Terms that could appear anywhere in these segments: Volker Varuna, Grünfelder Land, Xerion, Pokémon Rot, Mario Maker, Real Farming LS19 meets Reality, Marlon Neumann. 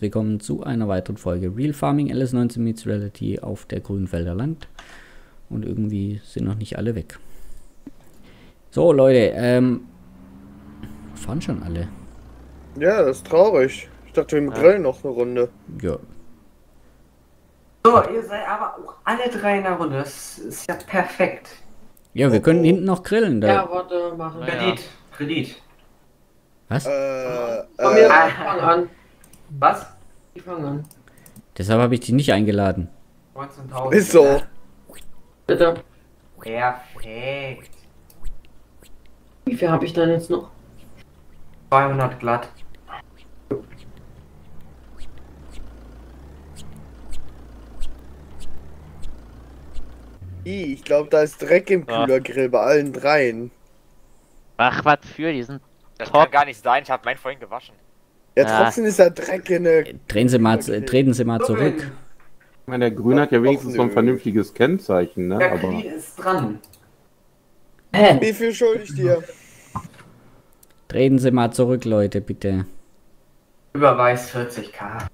herzlich willkommen zu einer weiteren Folge Real Farming LS19 meets Reality auf der Grünfelder Land. Und irgendwie sind noch nicht alle weg. So Leute, fahren schon alle. Ja, das ist traurig. Ich dachte, wir grillen noch eine Runde. Ja. So, ihr seid aber auch alle drei in der Runde. Das ist ja perfekt. Ja, wir können hinten noch grillen. Da. Ja, warte, machen wir. Kredit. Was? Fang an. Was? Ich fange an. Deshalb habe ich dich nicht eingeladen. 19.000. Ist so. Bitte. Perfekt. Wie viel habe ich dann jetzt noch? 200 glatt. Ich glaube, da ist Dreck im Kühlergrill bei allen dreien. Ach, was für, die sind. Das kann gar nicht sein, ich habe meinen vorhin gewaschen. Ja, trotzdem ist da Dreck in der... Treten Sie mal zurück. Ich meine, der Grüne hat ja wenigstens so ein vernünftiges Kennzeichen, ne? Der Knie ist dran. Wie viel schulde ich dir? Treten Sie mal zurück, Leute, bitte. Überweis 40.000.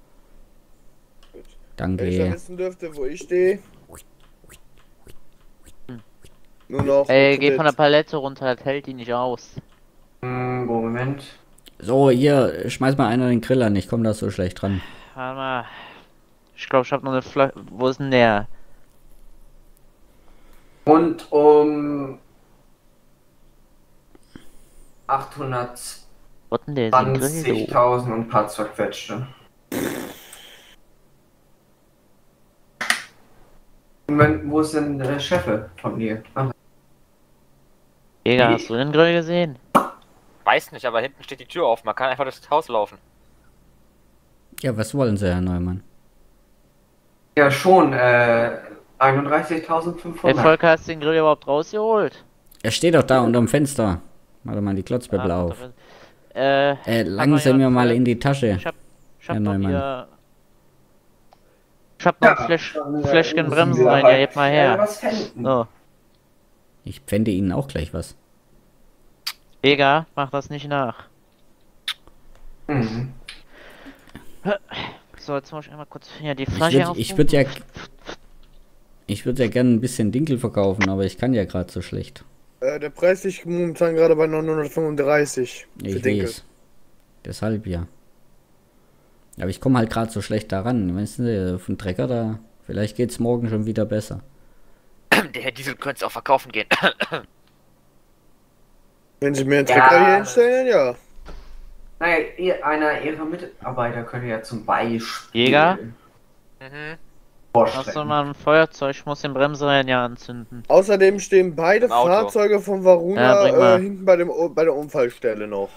Danke. Wenn ich schon wissen dürfte, wo ich stehe. Nur noch... Ey, geh von der Palette runter, das hält die nicht aus. Moment. So, hier, schmeiß mal einer den Grill an, ich komme da so schlecht dran. Warte mal. Ich glaube, ich habe noch eine Flasche. Wo ist denn der? Und um 820.000 und ein paar zerquetschte. Moment, wo ist denn der Chefe von dir? Egal, hast du den Grill gesehen? Weiß nicht, aber hinten steht die Tür auf. Man kann einfach durchs Haus laufen. Ja, was wollen Sie, Herr Neumann? Ja, schon, 31.500. Hey, Volker, hast du den Grill überhaupt rausgeholt? Er steht doch da unterm Fenster. Warte mal, die Klotzbäppel auf. Langsam mir mal in die Tasche, Herr Neumann. Ich hab noch ein Fläschchen Bremsen rein, ja, hebt mal her. So. Ich pfände Ihnen auch gleich was. Egal, mach das nicht nach. Mhm. So, jetzt muss ich einmal kurz hier die Flasche aufmachen. Ich würde ja gerne ein bisschen Dinkel verkaufen, aber ich kann ja gerade so schlecht. Der Preis liegt momentan gerade bei 935 für Dinkel. Deshalb ja. Aber ich komme halt gerade so schlecht daran. Weißt du, von Trecker da. Vielleicht geht's morgen schon wieder besser. Der Herr Diesel könnte es auch verkaufen gehen. Wenn Sie mir einen Trecker hier hinstellen, ja. Naja, einer Ihrer Mitarbeiter könnte ja zum Beispiel... Jäger? Mhm. Hast du mal ein Feuerzeug? Ich muss den Bremsreihen ja anzünden. Außerdem stehen beide Fahrzeuge von Varuna hinten bei der Unfallstelle noch.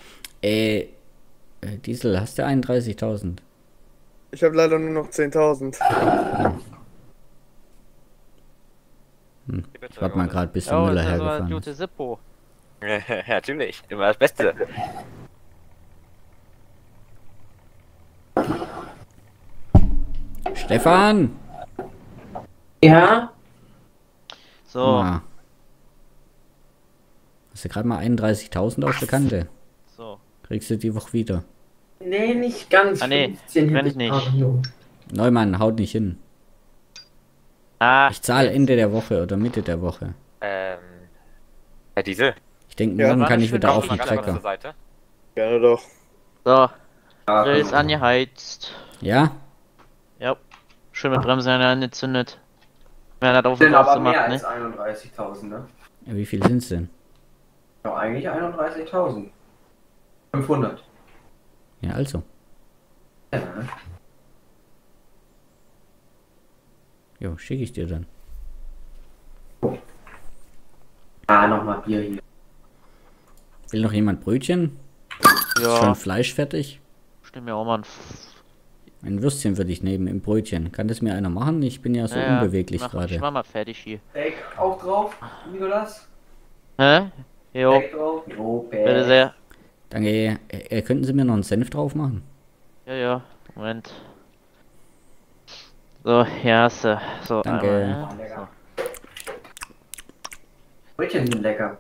Diesel, hast du 31.000? Ich habe leider nur noch 10.000. Hm. Ich hab mal gerade bis zum Müller hergefahren. Jute Sippo. Natürlich, immer das Beste. Stefan! Ja? So. Na. Hast du gerade mal 31.000 auf der Kante? So. Kriegst du die Woche wieder? Nee, nicht ganz. Ah, nee, ich nicht. Neumann, haut nicht hin. Ah. Ich zahle Ende der Woche oder Mitte der Woche. Herr Diesel? Ich denke, morgen kann ich wieder auf den Trecker. Gerne doch. So. Grill ist angeheizt. Ja? Ja. Schön mit Bremse angezündet. Wer hat auf den Kasten gemacht, ne? 31.000, ne? Ja, wie viel sind's denn? Ja, eigentlich 31.500. Ja, also. Ja. Jo, schicke ich dir dann. Ah, nochmal Bier hier. Will noch jemand Brötchen? Ja. Ist schon Fleisch fertig? Stimmt mir auch mal ein Würstchen würde ich nehmen im Brötchen. Kann das mir einer machen? Ich bin ja so unbeweglich gerade. Ich mach mal fertig hier. Steak auch drauf, Nikolas? Hä? Jo. Steak drauf. Jo, bitte sehr. Danke. Könnten Sie mir noch einen Senf drauf machen? Ja, ja. Moment. So, hier hast du. So, danke. Brötchen sind lecker.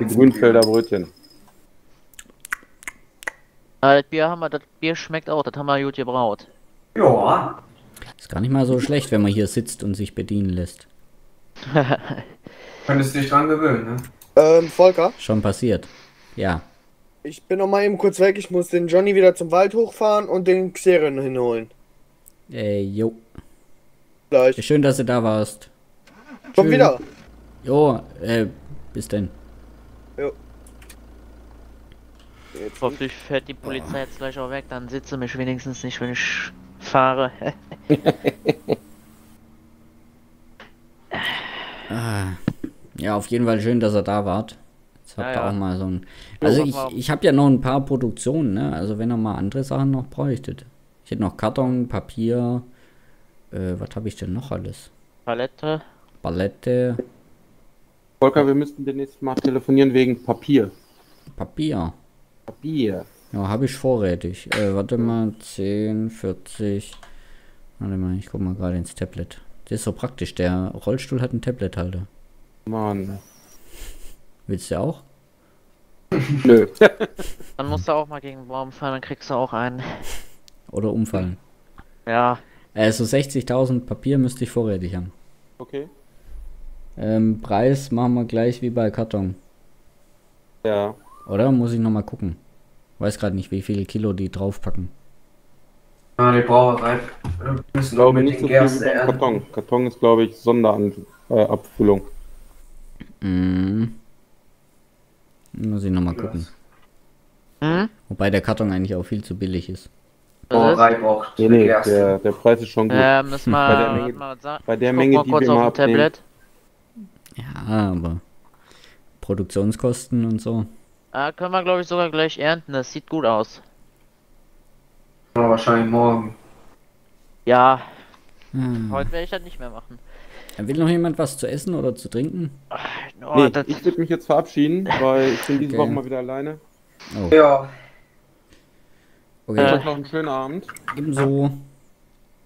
Die Grünfelder Brötchen. Das Bier schmeckt auch, das haben wir gut gebraut. Ja. Ist gar nicht mal so schlecht, wenn man hier sitzt und sich bedienen lässt. Könntest du dich dran gewöhnen, ne? Volker? Schon passiert, ja. Ich bin noch mal eben kurz weg, ich muss den Johnny wieder zum Wald hochfahren und den Xerion hinholen. Ey, jo. Gleich. Schön, dass du da warst. Komm wieder. Jo, bis denn. Jo. Jetzt hoffentlich fährt die Polizei jetzt gleich auch weg, dann sitze mich wenigstens nicht, wenn ich fahre. Ja, auf jeden Fall schön, dass ihr da wart. Jetzt habt ihr auch mal so ein... Also ich habe ja noch ein paar Produktionen, ne? Also wenn ihr mal andere Sachen noch bräuchtet. Ich hätte noch Karton, Papier... was habe ich denn noch alles? Palette. Palette. Volker, wir müssten demnächst mal telefonieren wegen Papier. Papier. Ja, habe ich vorrätig. Warte mal, 10, 40. Warte mal, ich guck mal gerade ins Tablet. Das ist so praktisch, der Rollstuhl hat einen Tablethalter. Mann. Willst du auch? Nö. Dann musst du auch mal gegen den Baum fallen, dann kriegst du auch einen. Oder umfallen. Ja. Also 60.000 Papier müsste ich vorrätig haben. Okay. Preis machen wir gleich wie bei Karton. Ja. Oder? Muss ich nochmal gucken. Weiß gerade nicht, wie viele Kilo die draufpacken. Ja, die brauchen wir rein. Ich glaube nicht so viel wie beim Karton. Karton ist, glaube ich, Sonderabfüllung. Muss ich nochmal gucken. Hm? Wobei der Karton eigentlich auch viel zu billig ist. Der Preis ist schon gut. Müssen wir bei der Menge, die wir immer abnehmen. Ja, aber Produktionskosten und so. Können wir, glaube ich, sogar gleich ernten. Das sieht gut aus. Aber wahrscheinlich morgen. Ja. Heute werde ich das nicht mehr machen. Will noch jemand was zu essen oder zu trinken? Oh, nee, ich würde mich jetzt verabschieden, weil ich bin diese Woche mal wieder alleine. Oh. Ja. Okay. Ich hab noch einen schönen Abend. Ebenso.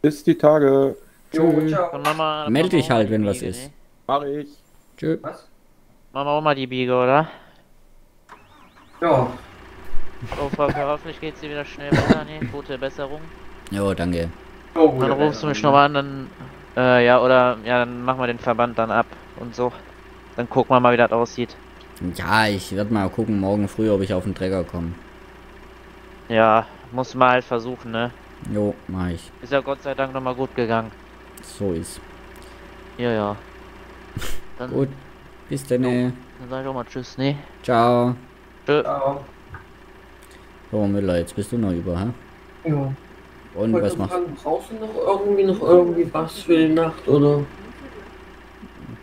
Bis die Tage. Tschüss. Meld dich halt, wenn was ist. Mach ich. Tschüss. Was? Machen wir auch mal die Biege, oder? Ja. Oh, Volker, hoffentlich geht's dir wieder schnell weiter. Nee, gute Besserung. Jo, danke. Oh, dann rufst du mich nochmal an, dann... dann machen wir den Verband dann ab und so. Dann gucken wir mal, wie das aussieht. Ja, ich werde mal gucken, morgen früh, ob ich auf den Träger komme. Ja, muss mal halt versuchen, ne? Jo, mach ich. Ist ja Gott sei Dank nochmal gut gegangen. So ist. Ja, ja. Dann gut. Bis denn. Jo. Dann sag ich auch mal tschüss, ne? Ciao. Tschö. Ciao. So, Müller, jetzt bist du noch über, hä? Ja. Und was machst du? Brauchst du noch irgendwie was für die Nacht, oder?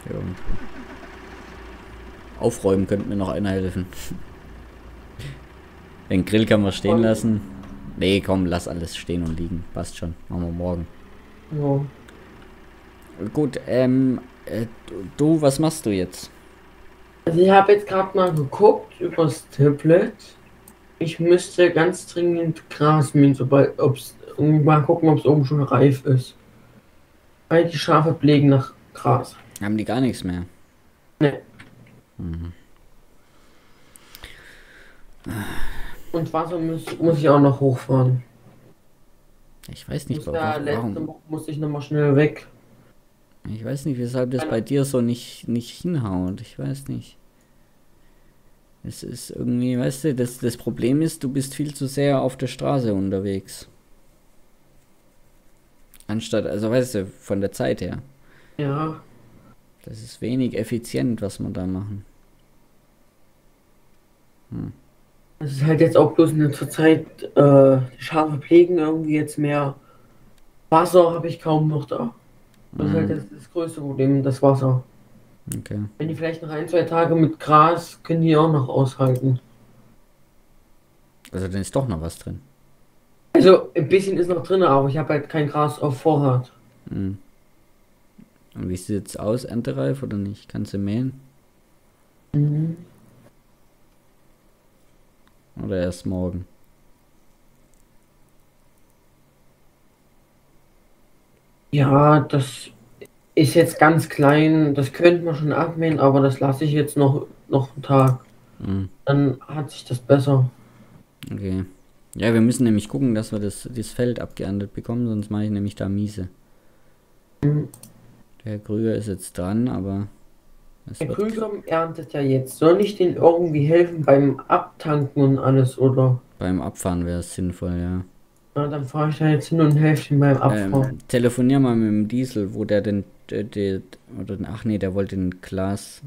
Ja. Aufräumen könnte mir noch einer helfen. Den Grill kann man stehen lassen. Nee, komm, lass alles stehen und liegen. Passt schon. Machen wir morgen. Ja. Gut, du, was machst du jetzt? Also ich habe jetzt gerade mal geguckt übers Tablet. Ich müsste ganz dringend Gras mähen, sobald mal gucken, ob es oben schon reif ist. Weil die Schafe pflegen nach Gras. Haben die gar nichts mehr? Nee. Mhm. Und Wasser muss ich auch noch hochfahren. Ich weiß nicht, warum. Muss ich nochmal schnell weg. Ich weiß nicht, weshalb das bei dir so nicht hinhaut. Ich weiß nicht. Es ist irgendwie, weißt du, das Problem ist, du bist viel zu sehr auf der Straße unterwegs. Anstatt, also weißt du, von der Zeit her. Ja. Das ist wenig effizient, was man da machen. Hm. Das ist halt jetzt auch bloß in der Zeit die Schafe pflegen, irgendwie jetzt mehr Wasser habe ich kaum noch da. Das ist halt jetzt das größte Problem, das Wasser. Okay. Wenn die vielleicht nach ein, zwei Tage mit Gras, können die auch noch aushalten. Also dann ist doch noch was drin. Also ein bisschen ist noch drin, aber ich habe halt kein Gras auf Vorrat. Mhm. Und wie sieht es aus, erntereif oder nicht? Kannst du mähen? Mhm. Oder erst morgen. Ja, das ist jetzt ganz klein. Das könnte man schon abmähen, aber das lasse ich jetzt noch einen Tag. Dann hat sich das besser. Okay. Ja, wir müssen nämlich gucken, dass wir das Feld abgeerntet bekommen, sonst mache ich nämlich da miese. Der Krüger ist jetzt dran, aber... Der Krüger erntet ja jetzt. Soll ich denen irgendwie helfen beim Abtanken und alles, oder? Beim Abfahren wäre es sinnvoll, ja. Na, dann fahre ich da jetzt hin und helfe ihm beim Abfahren. Telefonier mal mit dem Diesel, wo der denn... ach nee, der wollte den Glas...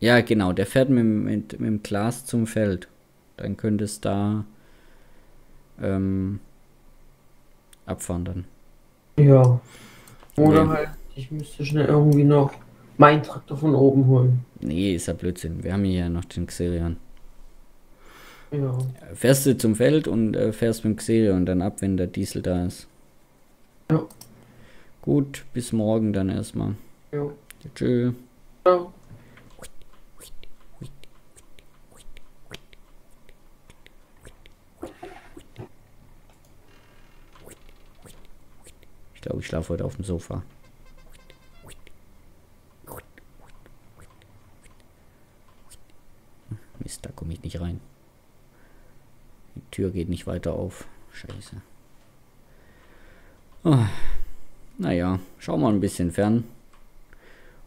Ja, genau, der fährt mit dem Glas zum Feld. Dann könnte es da... abfahren dann. Ja. Oder nee. Halt, ich müsste schnell irgendwie noch meinen Traktor von oben holen. Nee, ist ja Blödsinn. Wir haben hier ja noch den Xerion. Ja. Fährst du zum Feld und fährst mit dem Xerion dann ab, wenn der Diesel da ist. Ja. Gut, bis morgen dann erstmal. Ja. Tschö. Ja. Ich glaube, ich schlafe heute auf dem Sofa. Mist, da komme ich nicht rein. Die Tür geht nicht weiter auf. Scheiße. Oh, naja, schauen wir ein bisschen fern.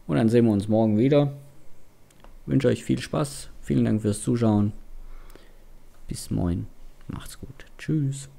Und dann sehen wir uns morgen wieder. Ich wünsche euch viel Spaß. Vielen Dank fürs Zuschauen. Bis morgen. Macht's gut. Tschüss.